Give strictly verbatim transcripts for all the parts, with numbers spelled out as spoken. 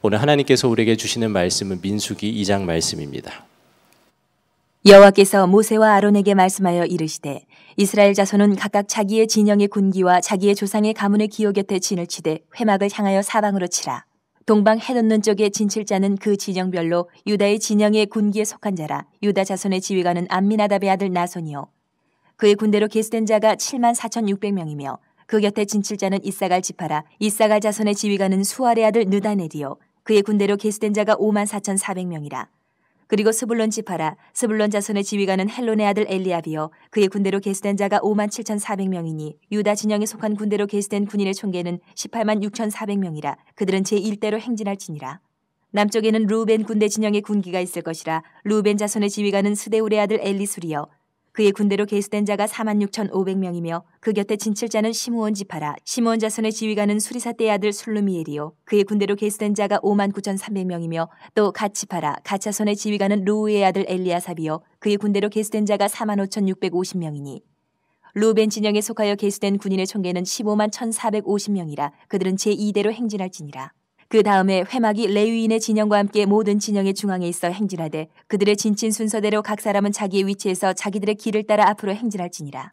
오늘 하나님께서 우리에게 주시는 말씀은 민수기 이 장 말씀입니다. 여호와께서 모세와 아론에게 말씀하여 이르시되 이스라엘 자손은 각각 자기의 진영의 군기와 자기의 조상의 가문의 기호 곁에 진을 치되 회막을 향하여 사방으로 치라. 동방 해돋는 쪽의 진칠자는 그 진영별로 유다의 진영의 군기에 속한 자라. 유다 자손의 지휘관은 암미나답의 아들 나손이요, 그의 군대로 계수된 자가 칠만 사천육백 명이며 그 곁에 진칠자는 이싸갈 지파라. 이싸갈 자손의 지휘관은 수아레 아들 느다넬이요, 그의 군대로 계수된 자가 오만 사천사백 명이라 그리고 스불론 지파라. 스불론 자손의 지휘관은 헬론의 아들 엘리압이요, 그의 군대로 계수된 자가 오만 칠천사백 명이니 유다 진영에 속한 군대로 계수된 군인의 총계는 십팔만 육천사백 명이라 그들은 제일 대로 행진할지니라. 남쪽에는 르우벤 군대 진영의 군기가 있을 것이라. 르우벤 자손의 지휘관은 스데울의 아들 엘리술이요, 그의 군대로 계수된 자가 사만 육천오백 명이며 그 곁에 진칠자는 시무원 지파라. 시무원 자손의 지휘관은 수리사 때의 아들 술루미엘이요, 그의 군대로 계수된 자가 오만 구천삼백 명이며 또 갓 지파라. 갓 자손의 지휘관은 루우의 아들 엘리아삽이요, 그의 군대로 계수된 자가 사만 오천육백오십 명이니 루벤 진영에 속하여 계수된 군인의 총계는 십오만 천사백오십 명이라 그들은 제이 대로 행진할지니라. 그 다음에 회막이 레위인의 진영과 함께 모든 진영의 중앙에 있어 행진하되 그들의 진친 순서대로 각 사람은 자기의 위치에서 자기들의 길을 따라 앞으로 행진할지니라.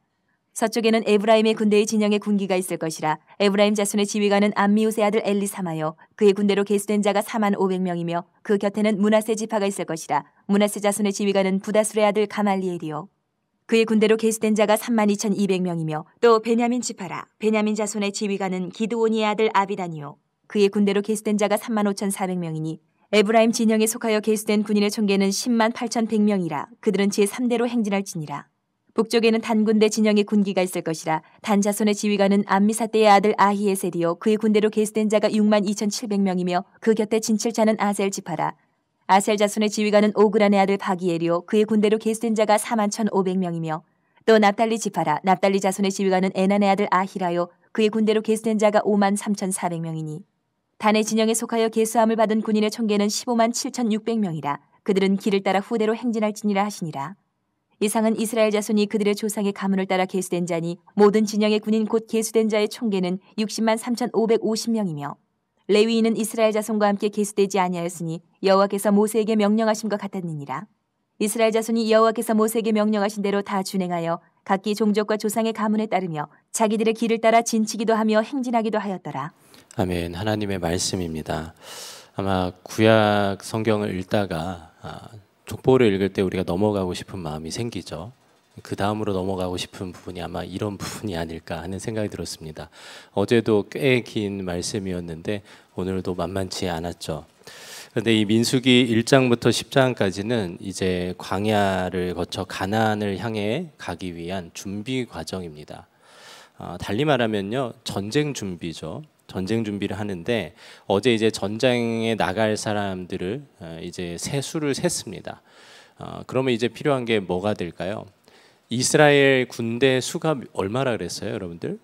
서쪽에는 에브라임의 군대의 진영의 군기가 있을 것이라. 에브라임 자손의 지휘관은 암미우세 아들 엘리사마요, 그의 군대로 계수된 자가 사만 오백 명이며 그 곁에는 문하세 지파가 있을 것이라. 문하세 자손의 지휘관은 부다스레 아들 가말리엘이요, 그의 군대로 계수된 자가 삼만 이천이백 명이며 또 베냐민 지파라. 베냐민 자손의 지휘관은 기드온이의 아들 아비단이요, 그의 군대로 계수된 자가 삼만 오천사백 명이니 에브라임 진영에 속하여 계수된 군인의 총계는 십만 팔천백 명이라 그들은 제삼 대로 행진할지니라. 북쪽에는 단 군대 진영의 군기가 있을 것이라. 단 자손의 지휘관은 암미사 때의 아들 아히에세리오, 그의 군대로 계수된 자가 육만 이천칠백 명이며 그 곁에 진칠자는 아셀 지파라. 아셀 자손의 지휘관은 오그란의 아들 바기에리오, 그의 군대로 계수된 자가 사만 천오백 명이며 또 납달리 지파라. 납달리 자손의 지휘관은 에난의 아들 아히라요, 그의 군대로 계수된 자가 오만 삼천사백 명이니 단의 진영에 속하여 계수함을 받은 군인의 총계는 십오만 칠천육백 명이라 그들은 길을 따라 후대로 행진할지니라 하시니라. 이상은 이스라엘 자손이 그들의 조상의 가문을 따라 계수된 자니 모든 진영의 군인 곧 계수된 자의 총계는 육십만 삼천오백오십 명이며 레위인은 이스라엘 자손과 함께 계수되지 아니하였으니 여호와께서 모세에게 명령하심과 같았느니라. 이스라엘 자손이 여호와께서 모세에게 명령하신 대로 다 준행하여 각기 종족과 조상의 가문에 따르며 자기들의 길을 따라 진치기도 하며 행진하기도 하였더라. 아멘. 하나님의 말씀입니다. 아마 구약 성경을 읽다가 아, 족보를 읽을 때 우리가 넘어가고 싶은 마음이 생기죠. 그 다음으로 넘어가고 싶은 부분이 아마 이런 부분이 아닐까 하는 생각이 들었습니다. 어제도 꽤 긴 말씀이었는데 오늘도 만만치 않았죠. 근데 이 민수기 일 장부터 십 장까지는 이제 광야를 거쳐 가나안을 향해 가기 위한 준비 과정입니다. 아, 달리 말하면요, 전쟁 준비죠. 전쟁 준비를 하는데 어제 이제 전쟁에 나갈 사람들을 이제 세 수를 셌습니다. 아, 그러면 이제 필요한 게 뭐가 될까요? 이스라엘 군대 수가 얼마라 그랬어요, 여러분들?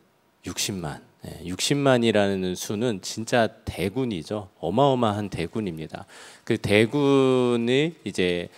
육십만. 육십만이라는 수는 진짜 대군이죠. 어마어마한 대군입니다. 그 대군이 이제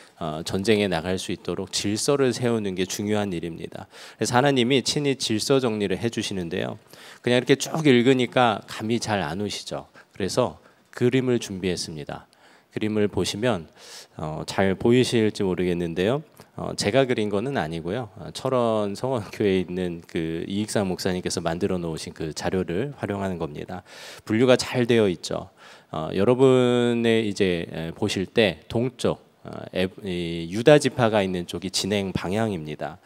전쟁에 나갈 수 있도록 질서를 세우는 게 중요한 일입니다. 그래서 하나님이 친히 질서 정리를 해주시는데요, 그냥 이렇게 쭉 읽으니까 감이 잘 안 오시죠. 그래서 그림을 준비했습니다. 그림을 보시면 어, 잘 보이실지 모르겠는데요, 어, 제가 그린 거는 아니고요, 철원 성원교회에 있는 그 이익상 목사님께서 만들어 놓으신 그 자료를 활용하는 겁니다. 분류가 잘 되어 있죠. 어, 여러분의 이제 보실 때 동쪽 어, 에, 이, 유다 지파가 있는 쪽이 진행 방향입니다.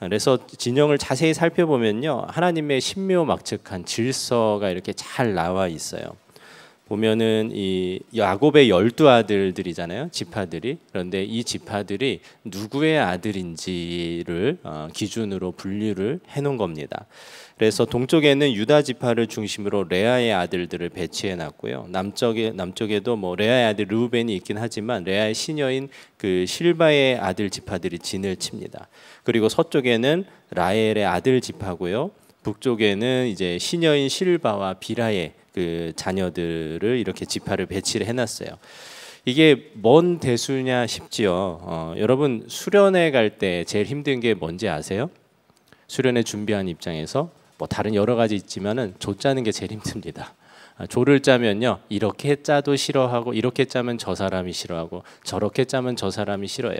그래서 진영을 자세히 살펴보면요, 하나님의 신묘막측한 질서가 이렇게 잘 나와 있어요. 보면은 이 야곱의 열두 아들들이잖아요, 지파들이. 그런데 이 지파들이 누구의 아들인지를 어, 기준으로 분류를 해놓은 겁니다. 그래서 동쪽에는 유다 지파를 중심으로 레아의 아들들을 배치해놨고요, 남쪽에 남쪽에도 뭐 레아의 아들 르우벤이 있긴 하지만 레아의 시녀인 그 실바의 아들 지파들이 진을 칩니다. 그리고 서쪽에는 라엘의 아들 지파고요, 북쪽에는 이제 시녀인 실바와 비라의 그 자녀들을 이렇게 지파를 배치를 해놨어요. 이게 뭔 대수냐 싶지요. 어, 여러분 수련회 갈 때 제일 힘든 게 뭔지 아세요? 수련회 준비한 입장에서 뭐 다른 여러 가지 있지만은 조 짜는 게 제일 힘듭니다. 조를 짜면요, 이렇게 짜도 싫어하고, 이렇게 짜면 저 사람이 싫어하고, 저렇게 짜면 저 사람이 싫어해요.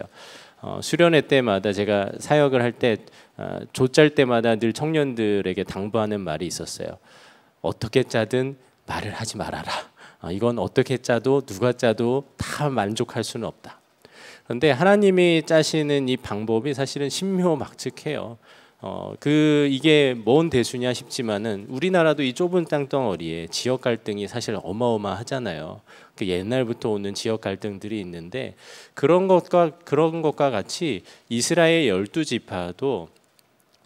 어, 수련회 때마다, 제가 사역을 할 때 어, 조 짤 때마다 늘 청년들에게 당부하는 말이 있었어요. 어떻게 짜든 말을 하지 말아라. 어, 이건 어떻게 짜도 누가 짜도 다 만족할 수는 없다. 그런데 하나님이 짜시는 이 방법이 사실은 신묘막측해요. 어, 그 이게 뭔 대수냐 싶지만은 우리나라도 이 좁은 땅덩어리에 지역 갈등이 사실 어마어마하잖아요. 그 옛날부터 오는 지역 갈등들이 있는데 그런 것과 그런 것과 같이 이스라엘 열두 지파도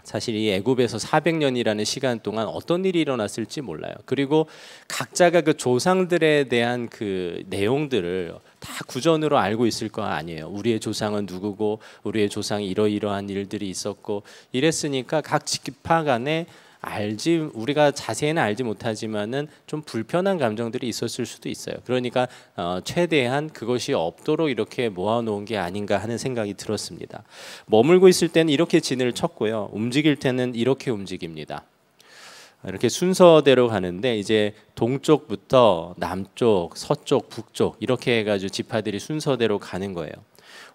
사실 이 애굽에서 사백 년이라는 시간 동안 어떤 일이 일어났을지 몰라요. 그리고 각자가 그 조상들에 대한 그 내용들을 다 구전으로 알고 있을 거 아니에요. 우리의 조상은 누구고 우리의 조상이 이러이러한 일들이 있었고 이랬으니까 각 지파 간에 알지 우리가 자세히는 알지 못하지만은 좀 불편한 감정들이 있었을 수도 있어요. 그러니까 어, 최대한 그것이 없도록 이렇게 모아놓은 게 아닌가 하는 생각이 들었습니다. 머물고 있을 때는 이렇게 진을 쳤고요. 움직일 때는 이렇게 움직입니다. 이렇게 순서대로 가는데 이제 동쪽부터 남쪽, 서쪽, 북쪽 이렇게 해가지고 지파들이 순서대로 가는 거예요.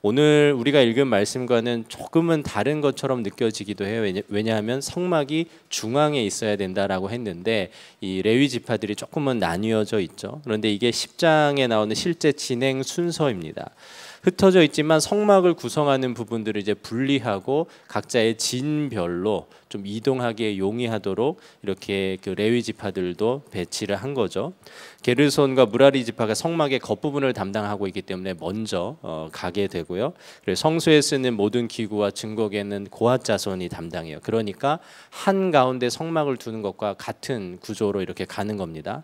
오늘 우리가 읽은 말씀과는 조금은 다른 것처럼 느껴지기도 해요. 왜냐하면 성막이 중앙에 있어야 된다라고 했는데 이 레위 지파들이 조금은 나뉘어져 있죠. 그런데 이게 십 장에 나오는 실제 진행 순서입니다. 흩어져 있지만 성막을 구성하는 부분들을 이제 분리하고 각자의 진별로 좀 이동하기에 용이하도록 이렇게 그 레위 지파들도 배치를 한 거죠. 게르손과 무라리 지파가 성막의 겉부분을 담당하고 있기 때문에 먼저 어, 가게 되고요. 그래서 성소에 쓰는 모든 기구와 증거계는 고핫 자손이 담당해요. 그러니까 한 가운데 성막을 두는 것과 같은 구조로 이렇게 가는 겁니다.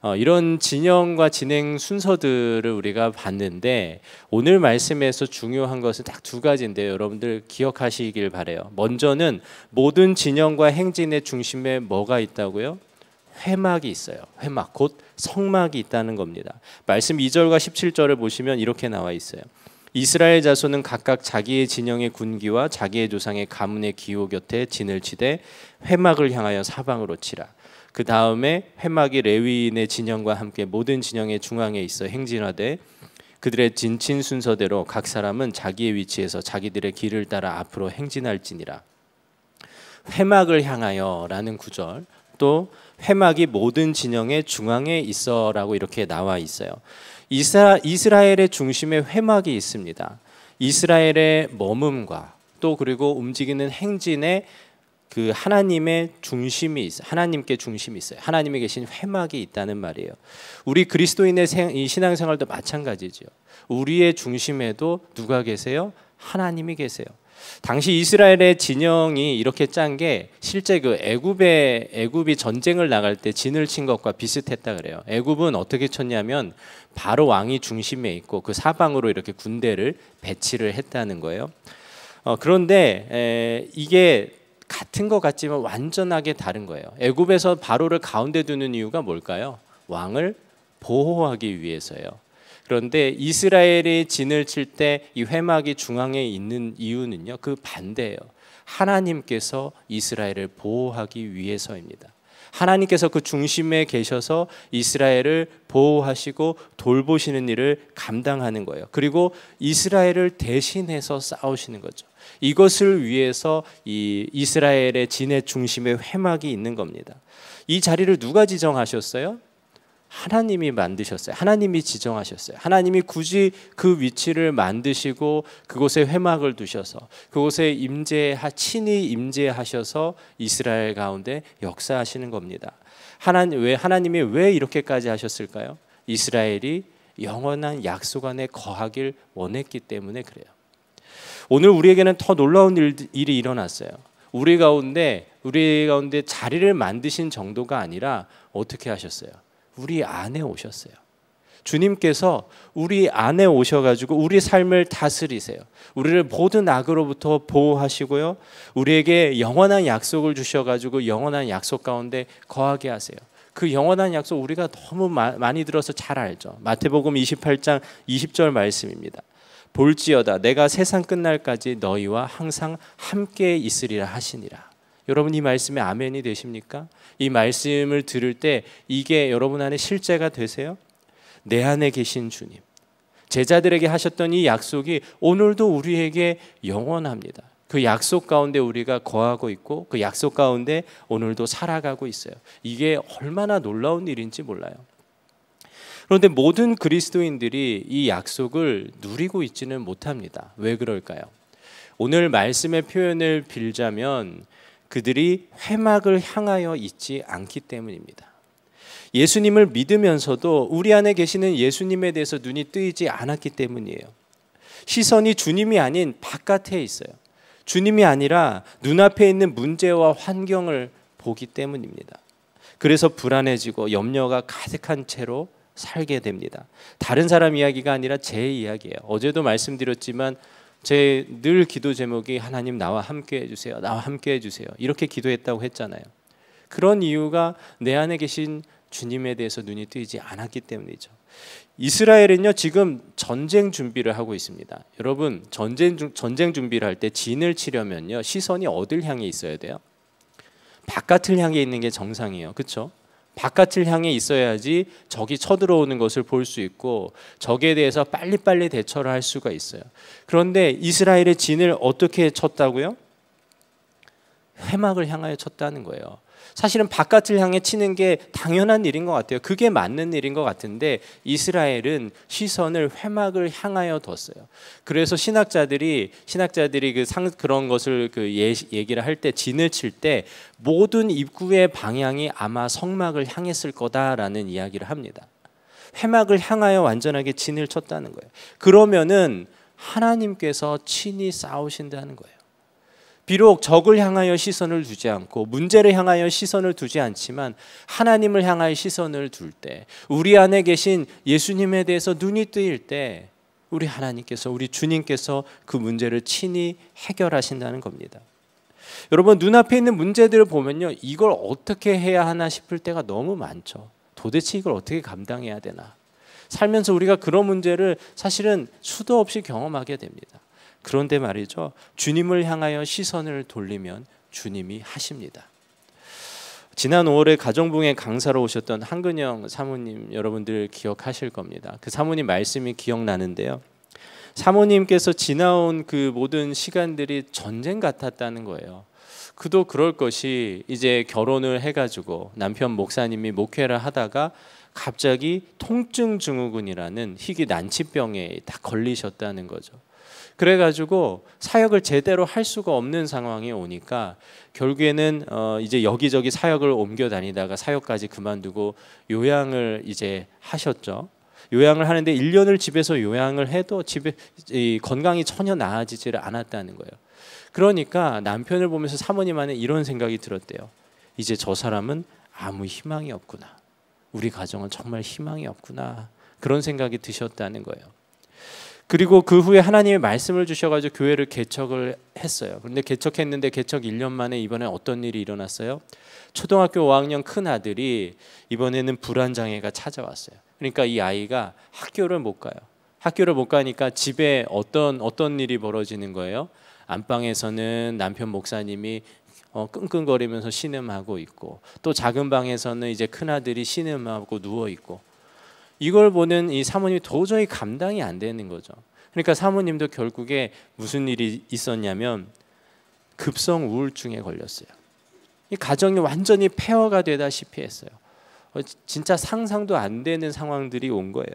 어, 이런 진영과 진행 순서들을 우리가 봤는데 오늘 말씀에서 중요한 것은 딱 두 가지인데요. 여러분들 기억하시길 바래요. 먼저는 모든 진영과 행진의 중심에 뭐가 있다고요? 회막이 있어요. 회막, 곧 성막이 있다는 겁니다. 말씀 이 절과 십칠 절을 보시면 이렇게 나와 있어요. 이스라엘 자손은 각각 자기의 진영의 군기와 자기의 조상의 가문의 기호 곁에 진을 치되 회막을 향하여 사방으로 치라. 그 다음에 회막이 레위인의 진영과 함께 모든 진영의 중앙에 있어 행진하되 그들의 진친 순서대로 각 사람은 자기의 위치에서 자기들의 길을 따라 앞으로 행진할지니라. 회막을 향하여 라는 구절, 또 회막이 모든 진영의 중앙에 있어 라고 이렇게 나와 있어요. 이스라, 이스라엘의 중심에 회막이 있습니다. 이스라엘의 머금과 또 그리고 움직이는 행진의 그 하나님의 중심이 있어요. 하나님께 중심이 있어요. 하나님이 계신 회막이 있다는 말이에요. 우리 그리스도인의 생, 이 신앙생활도 마찬가지죠. 우리의 중심에도 누가 계세요? 하나님이 계세요. 당시 이스라엘의 진영이 이렇게 짠 게 실제 그 애굽의 애굽이 전쟁을 나갈 때 진을 친 것과 비슷했다 그래요. 애굽은 어떻게 쳤냐면 바로 왕이 중심에 있고 그 사방으로 이렇게 군대를 배치를 했다는 거예요. 어, 그런데 에, 이게 같은 것 같지만 완전하게 다른 거예요. 애굽에서 바로를 가운데 두는 이유가 뭘까요? 왕을 보호하기 위해서예요. 그런데 이스라엘이 진을 칠 때 이 회막이 중앙에 있는 이유는요, 그 반대예요. 하나님께서 이스라엘을 보호하기 위해서입니다. 하나님께서 그 중심에 계셔서 이스라엘을 보호하시고 돌보시는 일을 감당하는 거예요. 그리고 이스라엘을 대신해서 싸우시는 거죠. 이것을 위해서 이 이스라엘의 진의 중심에 회막이 있는 겁니다. 이 자리를 누가 지정하셨어요? 하나님이 만드셨어요. 하나님이 지정하셨어요. 하나님이 굳이 그 위치를 만드시고 그곳에 회막을 두셔서 그곳에 임재, 친히 임재하셔서 이스라엘 가운데 역사하시는 겁니다. 하나님, 왜 하나님이 왜 이렇게까지 하셨을까요? 이스라엘이 영원한 약속 안에 거하길 원했기 때문에 그래요. 오늘 우리에게는 더 놀라운 일, 일이 일어났어요. 우리 가운데 우리 가운데 자리를 만드신 정도가 아니라 어떻게 하셨어요? 우리 안에 오셨어요. 주님께서 우리 안에 오셔가지고 우리 삶을 다스리세요. 우리를 모든 악으로부터 보호하시고요. 우리에게 영원한 약속을 주셔가지고 영원한 약속 가운데 거하게 하세요. 그 영원한 약속 우리가 너무 많이 들어서 잘 알죠. 마태복음 이십팔 장 이십 절 말씀입니다. 볼지어다 내가 세상 끝날까지 너희와 항상 함께 있으리라 하시니라. 여러분 이 말씀에 아멘이 되십니까? 이 말씀을 들을 때 이게 여러분 안에 실제가 되세요? 내 안에 계신 주님, 제자들에게 하셨던 이 약속이 오늘도 우리에게 영원합니다. 그 약속 가운데 우리가 거하고 있고 그 약속 가운데 오늘도 살아가고 있어요. 이게 얼마나 놀라운 일인지 몰라요. 그런데 모든 그리스도인들이 이 약속을 누리고 있지는 못합니다. 왜 그럴까요? 오늘 말씀의 표현을 빌자면 그들이 회막을 향하여 있지 않기 때문입니다. 예수님을 믿으면서도 우리 안에 계시는 예수님에 대해서 눈이 뜨이지 않았기 때문이에요. 시선이 주님이 아닌 바깥에 있어요. 주님이 아니라 눈앞에 있는 문제와 환경을 보기 때문입니다. 그래서 불안해지고 염려가 가득한 채로 살게 됩니다. 다른 사람 이야기가 아니라 제 이야기예요. 어제도 말씀드렸지만 제 늘 기도 제목이 하나님 나와 함께 해주세요. 나와 함께 해주세요. 이렇게 기도했다고 했잖아요. 그런 이유가 내 안에 계신 주님에 대해서 눈이 뜨이지 않았기 때문이죠. 이스라엘은요 지금 전쟁 준비를 하고 있습니다. 여러분 전쟁, 전쟁 준비를 할 때 진을 치려면요 시선이 어딜 향해 있어야 돼요? 바깥을 향해 있는 게 정상이에요. 그렇죠? 바깥을 향해 있어야지 적이 쳐들어오는 것을 볼 수 있고 적에 대해서 빨리빨리 대처를 할 수가 있어요. 그런데 이스라엘의 진을 어떻게 쳤다고요? 회막을 향하여 쳤다는 거예요. 사실은 바깥을 향해 치는 게 당연한 일인 것 같아요. 그게 맞는 일인 것 같은데 이스라엘은 시선을 회막을 향하여 뒀어요. 그래서 신학자들이 신학자들이 그 상, 그런 것을 그 예, 얘기를 할 때 진을 칠 때 모든 입구의 방향이 아마 성막을 향했을 거다라는 이야기를 합니다. 회막을 향하여 완전하게 진을 쳤다는 거예요. 그러면은 하나님께서 친히 싸우신다는 거예요. 비록 적을 향하여 시선을 두지 않고 문제를 향하여 시선을 두지 않지만 하나님을 향하여 시선을 둘 때 우리 안에 계신 예수님에 대해서 눈이 뜨일 때 우리 하나님께서 우리 주님께서 그 문제를 친히 해결하신다는 겁니다. 여러분 눈앞에 있는 문제들을 보면요 이걸 어떻게 해야 하나 싶을 때가 너무 많죠. 도대체 이걸 어떻게 감당해야 되나. 살면서 우리가 그런 문제를 사실은 수도 없이 경험하게 됩니다. 그런데 말이죠. 주님을 향하여 시선을 돌리면 주님이 하십니다. 지난 오월에 가정부흥회 강사로 오셨던 한근영 사모님 여러분들 기억하실 겁니다. 그 사모님 말씀이 기억나는데요. 사모님께서 지나온 그 모든 시간들이 전쟁 같았다는 거예요. 그도 그럴 것이 이제 결혼을 해가지고 남편 목사님이 목회를 하다가 갑자기 통증 증후군이라는 희귀 난치병에 딱 걸리셨다는 거죠. 그래가지고 사역을 제대로 할 수가 없는 상황이 오니까 결국에는 어 이제 여기저기 사역을 옮겨 다니다가 사역까지 그만두고 요양을 이제 하셨죠. 요양을 하는데 일 년을 집에서 요양을 해도 집에 이 건강이 전혀 나아지지를 않았다는 거예요. 그러니까 남편을 보면서 사모님 안에 이런 생각이 들었대요. 이제 저 사람은 아무 희망이 없구나. 우리 가정은 정말 희망이 없구나. 그런 생각이 드셨다는 거예요. 그리고 그 후에 하나님의 말씀을 주셔가지고 교회를 개척을 했어요. 그런데 개척했는데 개척 일 년 만에 이번에 어떤 일이 일어났어요? 초등학교 오 학년 큰 아들이 이번에는 불안장애가 찾아왔어요. 그러니까 이 아이가 학교를 못 가요. 학교를 못 가니까 집에 어떤 어떤 일이 벌어지는 거예요? 안방에서는 남편 목사님이 어, 끙끙거리면서 신음하고 있고 또 작은 방에서는 이제 큰 아들이 신음하고 누워 있고 이걸 보는 이 사모님이 도저히 감당이 안 되는 거죠. 그러니까 사모님도 결국에 무슨 일이 있었냐면 급성 우울증에 걸렸어요. 이 가정이 완전히 폐허가 되다시피 했어요. 진짜 상상도 안 되는 상황들이 온 거예요.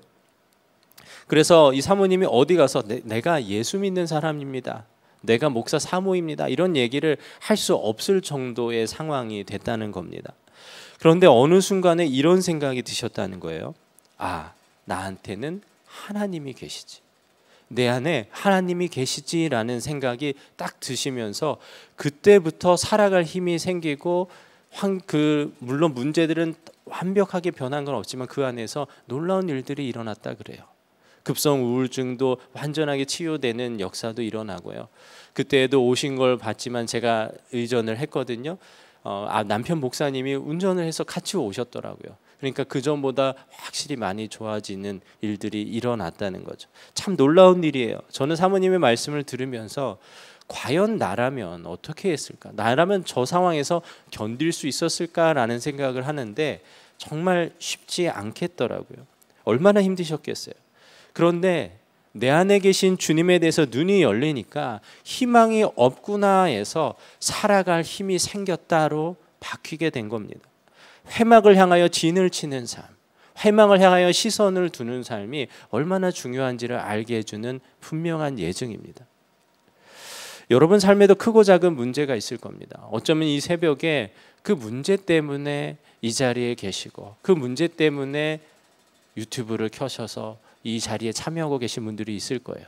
그래서 이 사모님이 어디 가서 내, 내가 예수 믿는 사람입니다. 내가 목사 사모입니다. 이런 얘기를 할 수 없을 정도의 상황이 됐다는 겁니다. 그런데 어느 순간에 이런 생각이 드셨다는 거예요. 아, 나한테는 하나님이 계시지. 내 안에 하나님이 계시지라는 생각이 딱 드시면서 그때부터 살아갈 힘이 생기고 환, 그 물론 문제들은 완벽하게 변한 건 없지만 그 안에서 놀라운 일들이 일어났다 그래요. 급성 우울증도 완전하게 치유되는 역사도 일어나고요. 그때에도 오신 걸 봤지만 제가 의전을 했거든요. 어, 아, 남편 목사님이 운전을 해서 같이 오셨더라고요. 그러니까 그 전보다 확실히 많이 좋아지는 일들이 일어났다는 거죠. 참 놀라운 일이에요. 저는 사모님의 말씀을 들으면서 과연 나라면 어떻게 했을까? 나라면 저 상황에서 견딜 수 있었을까라는 생각을 하는데 정말 쉽지 않겠더라고요. 얼마나 힘드셨겠어요. 그런데 내 안에 계신 주님에 대해서 눈이 열리니까 희망이 없구나 해서 살아갈 힘이 생겼다로 바뀌게 된 겁니다. 회막을 향하여 진을 치는 삶, 회막을 향하여 시선을 두는 삶이 얼마나 중요한지를 알게 해주는 분명한 예증입니다. 여러분 삶에도 크고 작은 문제가 있을 겁니다. 어쩌면 이 새벽에 그 문제 때문에 이 자리에 계시고 그 문제 때문에 유튜브를 켜셔서 이 자리에 참여하고 계신 분들이 있을 거예요.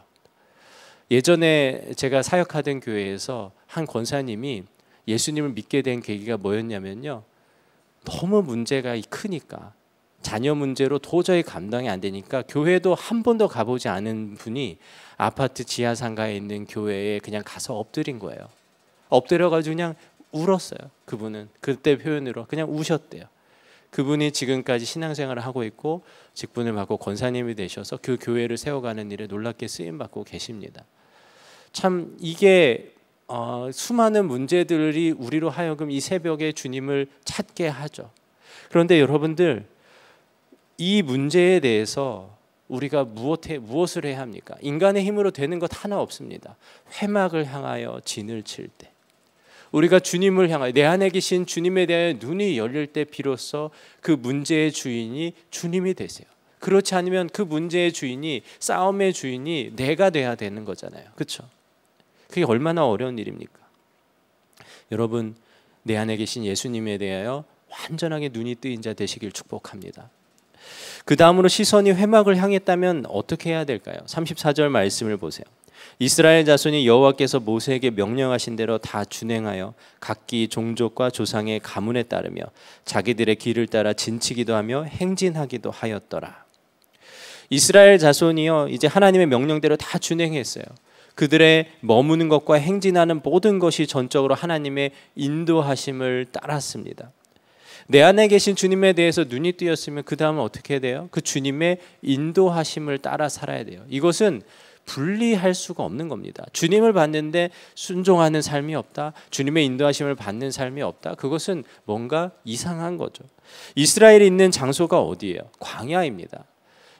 예전에 제가 사역하던 교회에서 한 권사님이 예수님을 믿게 된 계기가 뭐였냐면요, 너무 문제가 크니까 자녀 문제로 도저히 감당이 안 되니까 교회도 한 번도 가보지 않은 분이 아파트 지하상가에 있는 교회에 그냥 가서 엎드린 거예요. 엎드려가지고 그냥 울었어요. 그분은 그때 표현으로 그냥 우셨대요. 그분이 지금까지 신앙생활을 하고 있고 직분을 받고 권사님이 되셔서 그 교회를 세워가는 일에 놀랍게 쓰임받고 계십니다. 참 이게 어, 수많은 문제들이 우리로 하여금 이 새벽에 주님을 찾게 하죠. 그런데 여러분들 이 문제에 대해서 우리가 무엇해, 무엇을 해야 합니까? 인간의 힘으로 되는 것 하나 없습니다. 회막을 향하여 진을 칠 때, 우리가 주님을 향하여 내 안에 계신 주님에 대해 눈이 열릴 때 비로소 그 문제의 주인이 주님이 되세요. 그렇지 않으면 그 문제의 주인이, 싸움의 주인이 내가 돼야 되는 거잖아요. 그렇죠? 그게 얼마나 어려운 일입니까? 여러분, 내 안에 계신 예수님에 대하여 완전하게 눈이 뜨인 자 되시길 축복합니다. 그 다음으로 시선이 회막을 향했다면 어떻게 해야 될까요? 삼십사 절 말씀을 보세요. 이스라엘 자손이 여호와께서 모세에게 명령하신 대로 다 준행하여 각기 종족과 조상의 가문에 따르며 자기들의 길을 따라 진치기도 하며 행진하기도 하였더라. 이스라엘 자손이요, 이제 하나님의 명령대로 다 준행했어요. 그들의 머무는 것과 행진하는 모든 것이 전적으로 하나님의 인도하심을 따랐습니다. 내 안에 계신 주님에 대해서 눈이 뜨였으면 그 다음은 어떻게 해야 돼요? 그 주님의 인도하심을 따라 살아야 돼요. 이것은 분리할 수가 없는 겁니다. 주님을 받는데 순종하는 삶이 없다, 주님의 인도하심을 받는 삶이 없다, 그것은 뭔가 이상한 거죠. 이스라엘이 있는 장소가 어디예요? 광야입니다.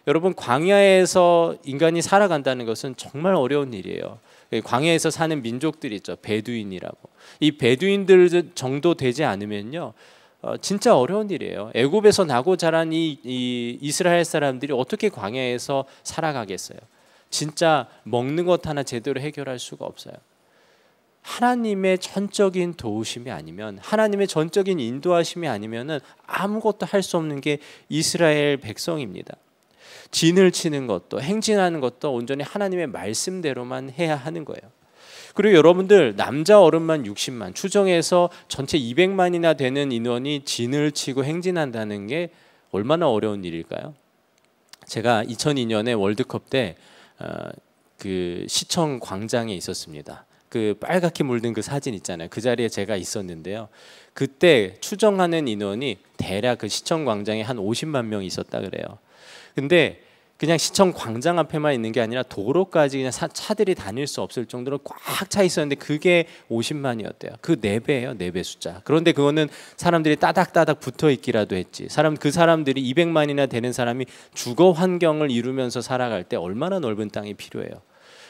여러분, 광야에서 인간이 살아간다는 것은 정말 어려운 일이에요. 광야에서 사는 민족들이 있죠. 베두인이라고. 이 베두인들 정도 되지 않으면요, 어, 진짜 어려운 일이에요. 애굽에서 나고 자란 이, 이 이스라엘 사람들이 어떻게 광야에서 살아가겠어요? 진짜 먹는 것 하나 제대로 해결할 수가 없어요. 하나님의 전적인 도우심이 아니면, 하나님의 전적인 인도하심이 아니면은 아무것도 할 수 없는 게 이스라엘 백성입니다. 진을 치는 것도 행진하는 것도 온전히 하나님의 말씀대로만 해야 하는 거예요. 그리고 여러분들, 남자 어른만 육십만, 추정해서 전체 이백만이나 되는 인원이 진을 치고 행진한다는 게 얼마나 어려운 일일까요? 제가 이천이 년에 월드컵 때 그 시청 광장에 있었습니다. 그 빨갛게 물든 그 사진 있잖아요. 그 자리에 제가 있었는데요. 그때 추정하는 인원이 대략 그 시청 광장에 한 오십만 명이 있었다 그래요. 근데 그냥 시청 광장 앞에만 있는 게 아니라 도로까지 그냥 사, 차들이 다닐 수 없을 정도로 꽉 차 있었는데 그게 오십만이었대요. 그 네 배예요. 네 배 숫자. 그런데 그거는 사람들이 따닥따닥 붙어 있기라도 했지. 사람, 그 사람들이 이백만이나 되는 사람이 주거 환경을 이루면서 살아갈 때 얼마나 넓은 땅이 필요해요.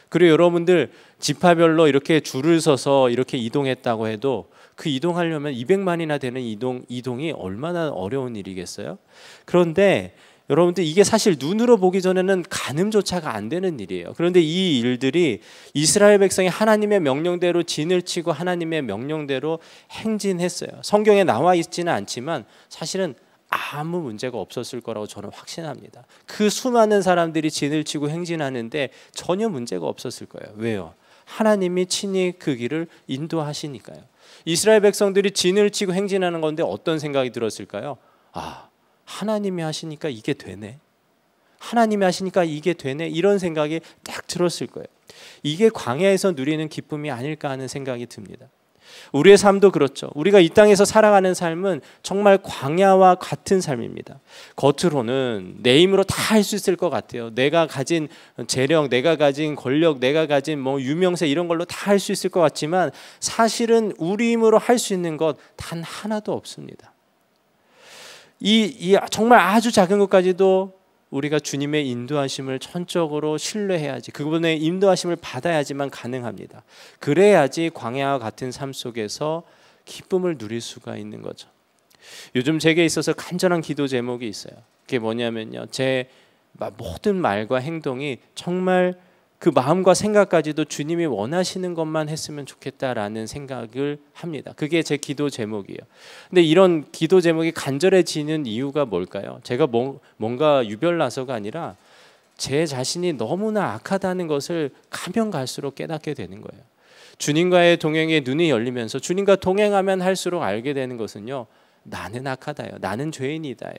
그리고 여러분들, 지파별로 이렇게 줄을 서서 이렇게 이동했다고 해도 그 이동하려면 이백만이나 되는 이동, 이동이 얼마나 어려운 일이겠어요? 그런데 여러분들, 이게 사실 눈으로 보기 전에는 가늠조차가 안 되는 일이에요. 그런데 이 일들이 이스라엘 백성이 하나님의 명령대로 진을 치고 하나님의 명령대로 행진했어요. 성경에 나와 있지는 않지만 사실은 아무 문제가 없었을 거라고 저는 확신합니다. 그 수많은 사람들이 진을 치고 행진하는데 전혀 문제가 없었을 거예요. 왜요? 하나님이 친히 그 길을 인도하시니까요. 이스라엘 백성들이 진을 치고 행진하는 건데 어떤 생각이 들었을까요? 아, 하나님이 하시니까 이게 되네. 하나님이 하시니까 이게 되네. 이런 생각이 딱 들었을 거예요. 이게 광야에서 누리는 기쁨이 아닐까 하는 생각이 듭니다. 우리의 삶도 그렇죠. 우리가 이 땅에서 살아가는 삶은 정말 광야와 같은 삶입니다. 겉으로는 내 힘으로 다 할 수 있을 것 같아요. 내가 가진 재력, 내가 가진 권력, 내가 가진 뭐 유명세 이런 걸로 다 할 수 있을 것 같지만 사실은 우리 힘으로 할 수 있는 것 단 하나도 없습니다. 이, 이 정말 아주 작은 것까지도 우리가 주님의 인도하심을 전적으로 신뢰해야지, 그분의 인도하심을 받아야지만 가능합니다. 그래야지 광야와 같은 삶 속에서 기쁨을 누릴 수가 있는 거죠. 요즘 제게 있어서 간절한 기도 제목이 있어요. 그게 뭐냐면요, 제 모든 말과 행동이 정말 그 마음과 생각까지도 주님이 원하시는 것만 했으면 좋겠다라는 생각을 합니다. 그게 제 기도 제목이에요. 근데 이런 기도 제목이 간절해지는 이유가 뭘까요? 제가 뭐, 뭔가 유별나서가 아니라 제 자신이 너무나 악하다는 것을 가면 갈수록 깨닫게 되는 거예요. 주님과의 동행에 눈이 열리면서 주님과 동행하면 할수록 알게 되는 것은요, 나는 악하다요, 나는 죄인이다요.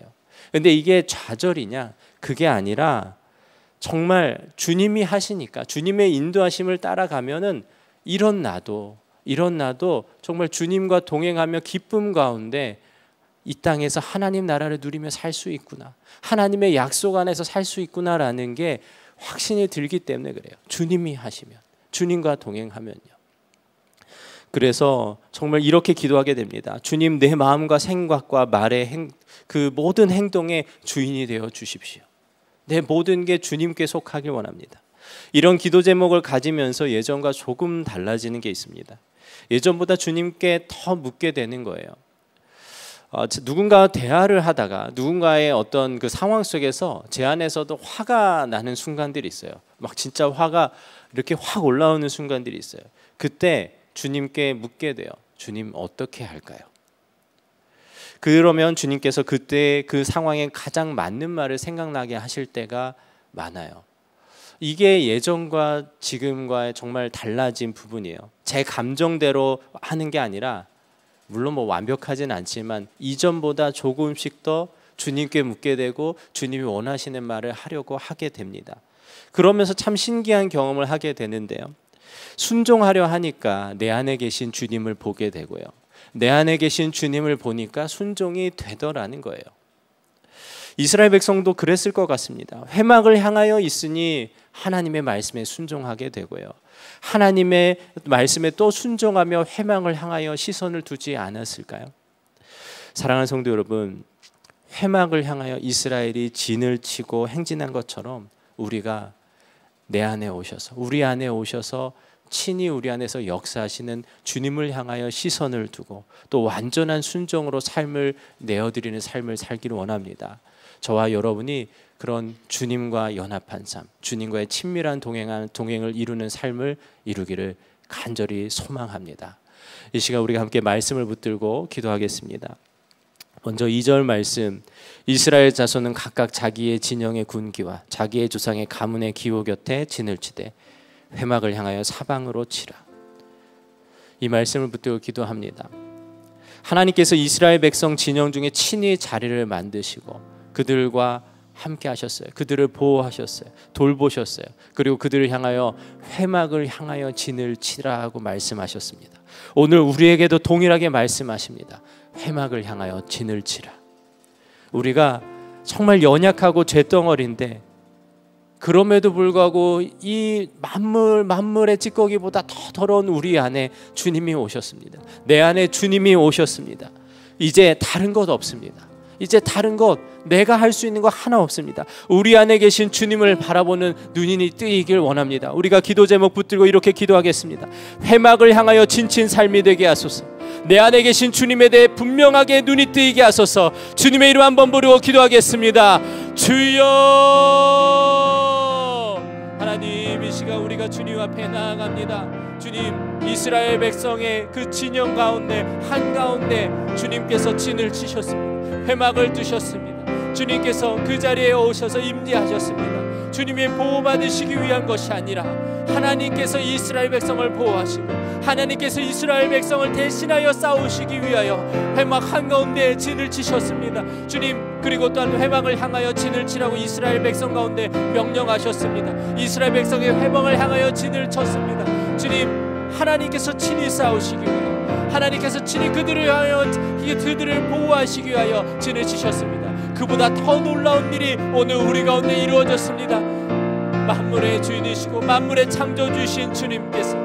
근데 이게 좌절이냐? 그게 아니라 정말 주님이 하시니까, 주님의 인도하심을 따라가면은 이런 나도, 이런 나도 정말 주님과 동행하며 기쁨 가운데 이 땅에서 하나님 나라를 누리며 살 수 있구나, 하나님의 약속 안에서 살 수 있구나라는 게 확신이 들기 때문에 그래요. 주님이 하시면, 주님과 동행하면요. 그래서 정말 이렇게 기도하게 됩니다. 주님, 내 마음과 생각과 말의 행, 그 모든 행동의 주인이 되어 주십시오. 내 모든 게 주님께 속하길 원합니다. 이런 기도 제목을 가지면서 예전과 조금 달라지는 게 있습니다. 예전보다 주님께 더 묻게 되는 거예요. 어, 누군가와 대화를 하다가 누군가의 어떤 그 상황 속에서 제 안에서도 화가 나는 순간들이 있어요. 막 진짜 화가 이렇게 확 올라오는 순간들이 있어요. 그때 주님께 묻게 돼요. 주님, 어떻게 할까요? 그러면 주님께서 그때 그 상황에 가장 맞는 말을 생각나게 하실 때가 많아요. 이게 예전과 지금과의 정말 달라진 부분이에요. 제 감정대로 하는 게 아니라, 물론 뭐 완벽하진 않지만 이전보다 조금씩 더 주님께 묻게 되고 주님이 원하시는 말을 하려고 하게 됩니다. 그러면서 참 신기한 경험을 하게 되는데요. 순종하려 하니까 내 안에 계신 주님을 보게 되고요. 내 안에 계신 주님을 보니까 순종이 되더라는 거예요. 이스라엘 백성도 그랬을 것 같습니다. 회막을 향하여 있으니 하나님의 말씀에 순종하게 되고요. 하나님의 말씀에 또 순종하며 회막을 향하여 시선을 두지 않았을까요? 사랑하는 성도 여러분, 회막을 향하여 이스라엘이 진을 치고 행진한 것처럼 우리가 내 안에 오셔서, 우리 안에 오셔서 친히 우리 안에서 역사하시는 주님을 향하여 시선을 두고 또 완전한 순종으로 삶을 내어드리는 삶을 살기를 원합니다. 저와 여러분이 그런 주님과 연합한 삶, 주님과의 친밀한 동행한, 동행을 이루는 삶을 이루기를 간절히 소망합니다. 이 시간 우리가 함께 말씀을 붙들고 기도하겠습니다. 먼저 이 절 말씀, 이스라엘 자손은 각각 자기의 진영의 군기와 자기의 조상의 가문의 기호 곁에 진을 치되 회막을 향하여 사방으로 치라. 이 말씀을 붙들고 기도합니다. 하나님께서 이스라엘 백성 진영 중에 친히 자리를 만드시고 그들과 함께 하셨어요. 그들을 보호하셨어요. 돌보셨어요. 그리고 그들을 향하여 회막을 향하여 진을 치라고 말씀하셨습니다. 오늘 우리에게도 동일하게 말씀하십니다. 회막을 향하여 진을 치라. 우리가 정말 연약하고 죄덩어리인데 그럼에도 불구하고 이 만물, 만물의 찌꺼기보다 더 더러운 우리 안에 주님이 오셨습니다. 내 안에 주님이 오셨습니다. 이제 다른 것 없습니다. 이제 다른 것, 내가 할 수 있는 거 하나 없습니다. 우리 안에 계신 주님을 바라보는 눈이 뜨이길 원합니다. 우리가 기도 제목 붙들고 이렇게 기도하겠습니다. 회막을 향하여 진친 삶이 되게 하소서. 내 안에 계신 주님에 대해 분명하게 눈이 뜨이게 하소서. 주님의 이름 한번 부르고 기도하겠습니다. 주여! 하나님, 이 시간 우리가 주님 앞에 나아갑니다. 주님, 이스라엘 백성의 그 진영 가운데, 한가운데 주님께서 진을 치셨습니다. 회막을 두셨습니다. 주님께서 그 자리에 오셔서 임재하셨습니다. 주님의 보호받으시기 위한 것이 아니라 하나님께서 이스라엘 백성을 보호하시고 하나님께서 이스라엘 백성을 대신하여 싸우시기 위하여 회막 한가운데에 진을 치셨습니다. 주님, 그리고 또한 회막을 향하여 진을 치라고 이스라엘 백성 가운데 명령하셨습니다. 이스라엘 백성의 회막을 향하여 진을 쳤습니다. 주님, 하나님께서 친히 싸우시기 위하여 하나님께서 친히 그들을 위하여 그들을 보호하시기 위하여 지내주셨습니다. 그보다 더 놀라운 일이 오늘 우리 가운데 이루어졌습니다. 만물의 주인이시고 만물의 창조주이신 주님께서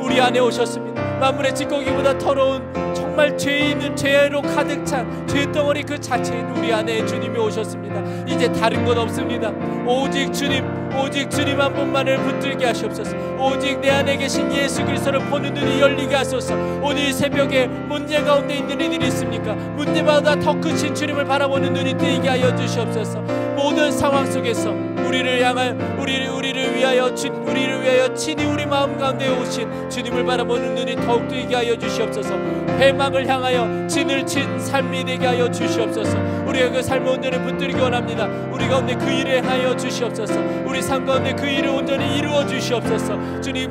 우리 안에 오셨습니다. 만물의 찌꺼기보다 더러운 정말 죄인, 죄로 가득 찬 죄덩어리 그 자체인 우리 안에 주님이 오셨습니다. 이제 다른 건 없습니다. 오직 주님, 오직 주님 한 분만을 붙들게 하시옵소서. 오직 내 안에 계신 예수 그리스도를 보는 눈이 열리게 하소서. 오늘 새벽에 문제 가운데 있는 이들이 있습니까? 문제보다 더 크신 주님을 바라보는 눈이 뜨이게 하여 주시옵소서. 모든 상황 속에서 우리를 향하여 우리를, 우리를 위하여 주, 우리를 위하여 친히 우리 마음 가운데 오신 주님을 바라보는 눈이 더욱 뜨이게 하여 주시옵소서. 회막을 향하여 진을 친 삶이 되게 하여 주시옵소서. 우리가 그 삶의 온전히 붙들기 원합니다. 우리 가운데 그 일을 하여 주시옵소서. 우리 삶 가운데 그 일을 온전히 이루어 주시옵소서. 주님,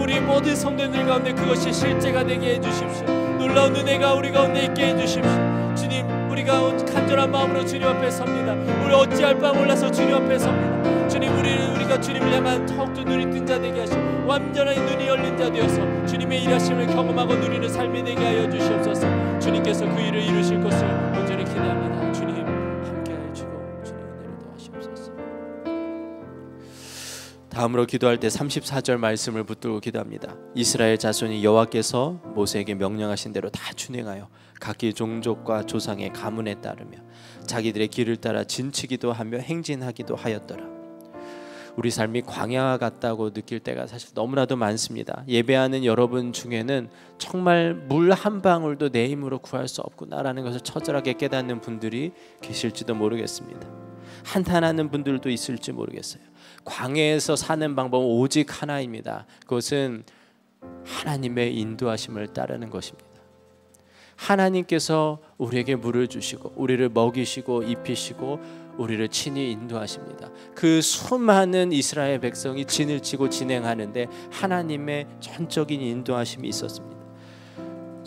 우리 모든 성도들 가운데 그것이 실제가 되게 해주십시오. 놀라운 은혜가 우리 가운데 있게 해주십시오. 주님, 우리가 간절한 마음으로 주님 앞에 섭니다. 우리 어찌할 바 몰라서 주님 앞에 섭니다. 주님, 우리는 우리가 주님을 향한 더욱더 눈이 뜬 자 되게 하시고 완전히 눈이 열린 자 되어서 주님의 일하심을 경험하고 누리는 삶이 되게 하여 주시옵소서. 주님께서 그 일을 이루실 것을 온전히 기대합니다. 주님 함께 해주고 주님 은혜를 더하시옵소서. 다음으로 기도할 때 삼십사 절 말씀을 붙들고 기도합니다. 이스라엘 자손이 여호와께서 모세에게 명령하신 대로 다 준행하여 각기 종족과 조상의 가문에 따르며 자기들의 길을 따라 진치기도 하며 행진하기도 하였더라. 우리 삶이 광야와 같다고 느낄 때가 사실 너무나도 많습니다. 예배하는 여러분 중에는 정말 물 한 방울도 내 힘으로 구할 수 없구나라는 것을 처절하게 깨닫는 분들이 계실지도 모르겠습니다. 한탄하는 분들도 있을지 모르겠어요. 광야에서 사는 방법은 오직 하나입니다. 그것은 하나님의 인도하심을 따르는 것입니다. 하나님께서 우리에게 물을 주시고 우리를 먹이시고 입히시고 우리를 친히 인도하십니다. 그 수많은 이스라엘 백성이 진을 치고 진행하는데 하나님의 전적인 인도하심이 있었습니다.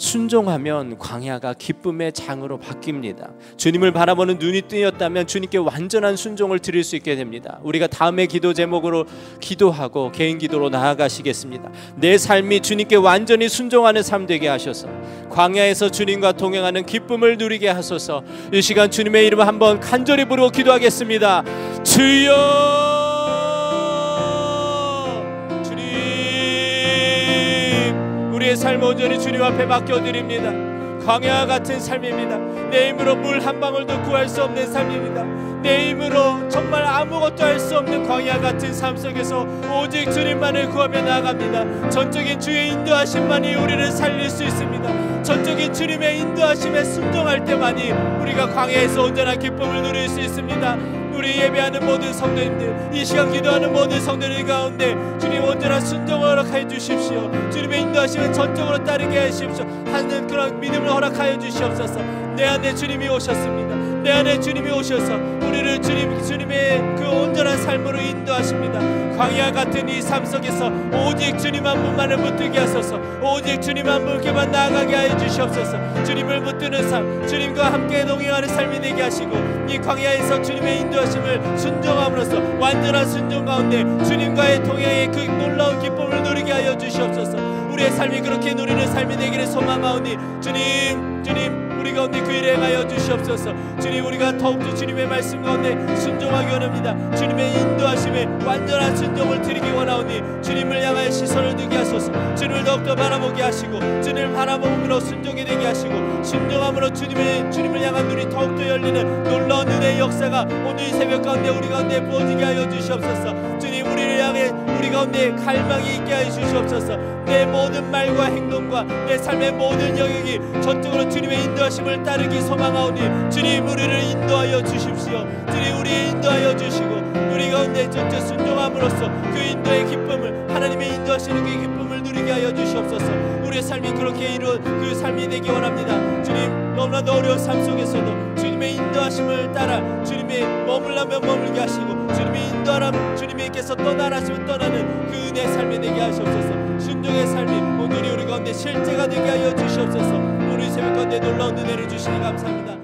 순종하면 광야가 기쁨의 장으로 바뀝니다. 주님을 바라보는 눈이 뜨였다면 주님께 완전한 순종을 드릴 수 있게 됩니다. 우리가 다음의 기도 제목으로 기도하고 개인 기도로 나아가시겠습니다. 내 삶이 주님께 완전히 순종하는 삶 되게 하셔서 광야에서 주님과 동행하는 기쁨을 누리게 하소서. 이 시간 주님의 이름을 한번 간절히 부르고 기도하겠습니다. 주여, 우리의 삶 온전히 주님 앞에 맡겨드립니다. 광야와 같은 삶입니다. 내 힘으로 물 한 방울도 구할 수 없는 삶입니다. 내 힘으로 정말 아무것도 할 수 없는 광야 같은 삶 속에서 오직 주님만을 구하며 나아갑니다. 전적인 주의 인도하심만이 우리를 살릴 수 있습니다. 전적인 주님의 인도하심에 순종할 때만이 우리가 광야에서 온전한 기쁨을 누릴 수 있습니다. 우리 예배하는 모든 성도님들, 이 시간 기도하는 모든 성도님 가운데 주님 온전한 순종을 허락해 주십시오. 주님의 인도하심을 전적으로 따르게 하십시오 하는 그런 믿음을 허락하여 주시옵소서. 내 안에 주님이 오셨습니다. 내 안에 주님이 오셔서 우리를 주님, 주님의 그 온전한 삶으로 인도하십니다. 광야 같은 이 삶 속에서 오직 주님 한 분만을 붙들게 하소서. 오직 주님 한 분께만 나아가게 하여 주시옵소서. 주님을 붙드는 삶, 주님과 함께 동행하는 삶이 되게 하시고 이 광야에서 주님의 인도하심을 순종함으로써 완전한 순종 가운데 주님과의 동행의 그 놀라운 기쁨을 누리게 하여 주시옵소서. 우리의 삶이 그렇게 누리는 삶이 되기를 소망하오니 주님, 주님 우리 가운데 그 일에 행하여 주시옵소서. 주님, 우리가 더욱더 주님의 말씀 가운데 순종하기 원합니다. 주님의 인도하심에 완전한 순종을 드리기 원하오니 주님을 향하여 시선을 두게 하소서. 주님을 더욱더 바라보게 하시고 주님을 바라보므로 순종이 되게 하시고 순종함으로 주님의, 주님을 향한 눈이 더욱더 열리는 놀라운 은혜의 역사가 오늘 이 새벽 가운데 우리 가운데 부어지게 하여 주시옵소서. 주님, 우리를 향해 우리 가운데 갈망이 있게 하여 주시옵소서. 내 모든 말과 행동과 내 삶의 모든 영역이 전적으로 주님의 인도하심을 주님을 따르기 소망하오니 주님 우리를 인도하여 주십시오. 주님 우리를 인도하여 주시고 우리 가운데 전적 순종함으로써 그 인도의 기쁨을, 하나님의 인도하시는 그 기쁨을 누리게 하여 주시옵소서. 우리의 삶이 그렇게 이루 그 삶이 되기 원합니다. 주님, 너무나도 어려운 삶 속에서도 주님의 인도하심을 따라 주님의 머물라면 머물게 하시고 주님의 인도하라면 주님께서 떠나라시면 떠나는 그 은혜의 삶이 되게 하시옵소서. 순종의 삶이 오늘이 우리 가운데 실제가 되게 하여 주시옵소서. 우리 새벽 가운데 놀라운 은혜를 주시니 감사합니다.